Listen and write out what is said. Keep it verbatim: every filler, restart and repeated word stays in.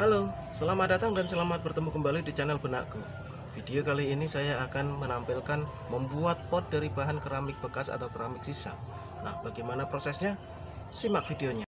Halo, selamat datang dan selamat bertemu kembali di channel Benakku. Video kali ini saya akan menampilkan membuat pot dari bahan keramik bekas atau keramik sisa. Nah, bagaimana prosesnya? Simak videonya.